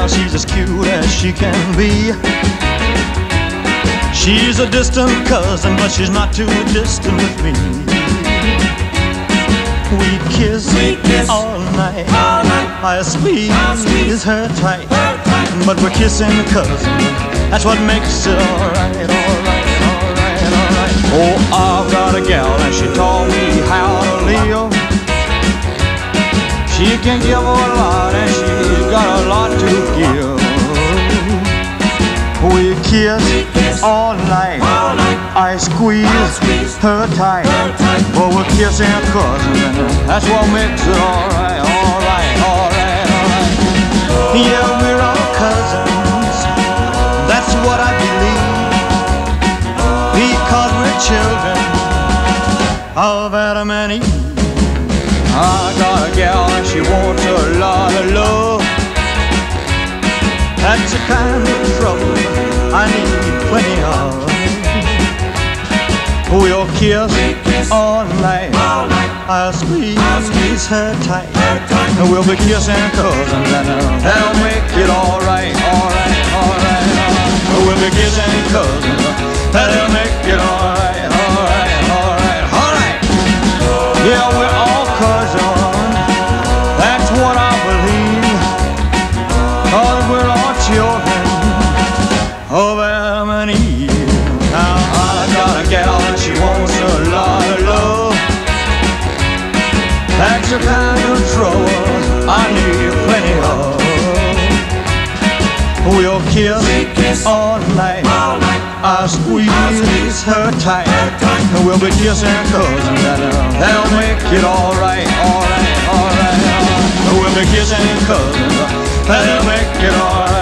girl, she's as cute as she can be. She's a distant cousin, but she's not too distant with me. We kiss all night. I squeeze her tight, but we're kissing cousin. That's what makes it alright. Oh, I've got a gal and she taught me how to live. She can give a lot and she's got a lot to give. We kiss all night. I squeeze her tight, but we're kissing cousins. That's what makes it alright. Yeah, we're all cousins. That's what I believe, because we're children of Adam and Eve. I got a gal and she wants a lot of love. That's the kind of trouble I need plenty of. We'll kiss all night. I'll squeeze her tight, and we'll be kissing cousins, and that'll make it alright. We'll be kissing cousins, that'll make it alright. Yeah, we're all cousin, that's what I believe, 'cause we're all children of Adam and Eve. Now I got a gal and she wants a lot of love. That's the kind of trouble I need plenty of. We'll kiss all night. I'll squeeze her tight, and we'll be kissing cousin. That'll make it alright. We'll be kissing cousin. That'll make it alright.